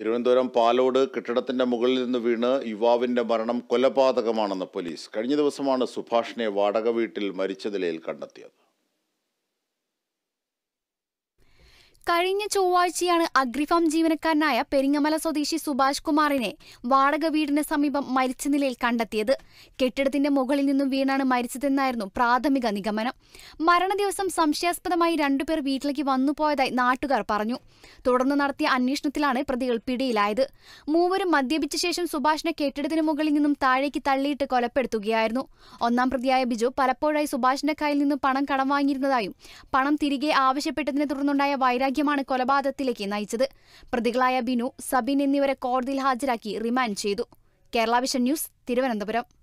തിരുവനന്തപുരം പാലോട് കെട്ടിടത്തിന്റെ മുകളിൽ നിന്ന് വീണ് യുവാവിന്റെ മരണം കൊലപാതകമാണെന്ന് പോലീസ്. കഴിഞ്ഞ ദിവസമാണ് സുഭാഷിനെ വാടക വീട്ടിൽ മരിച്ച നിലയിൽ കണ്ടെത്തിയത്. കഴിഞ്ഞ ചൊവ്വാഴ്ചയാണ് അഗ്രിഫാം ജീവനക്കാരനായ പെരിങ്ങമല സ്വദേശി സുഭാഷ് കുമാറിനെ വാടക വീടിന് സമീപം മരിച്ച നിലയിൽ കണ്ടെത്തിയത്. കെട്ടിടത്തിന്റെ മുകളിൽ നിന്നും വീണാണ് മരിച്ചതെന്നായിരുന്നു പ്രാഥമിക നിഗമനം. മരണദിവസം സംശയാസ്പദമായി രണ്ടുപേർ വീട്ടിലേക്ക് വന്നുപോയതായി നാട്ടുകാർ പറഞ്ഞു. തുടർന്ന് നടത്തിയ അന്വേഷണത്തിലാണ് പ്രതികൾ പിടിയിലായത്. മൂവരും മദ്യപിച്ച ശേഷം സുഭാഷിനെ കെട്ടിടത്തിന് മുകളിൽ നിന്നും താഴേക്ക് തള്ളിയിട്ട് കൊലപ്പെടുത്തുകയായിരുന്നു. ഒന്നാം പ്രതിയായ ബിജു പലപ്പോഴായി സുഭാഷിന്റെ കയ്യിൽ നിന്നും പണം കടം വാങ്ങിയിരുന്നതായും പണം തിരികെ ആവശ്യപ്പെട്ടതിനെ തുടർന്നുണ്ടായ വൈരാഗ്യം കൊലപാതകത്തിലേക്ക് നയിച്ചത്. പ്രതികളായ ബിനു, സബിൻ എന്നിവരെ കോടതിയിൽ ഹാജരാക്കി റിമാൻഡ് ചെയ്തു. Kerala vision news, Thiruvananthapuram.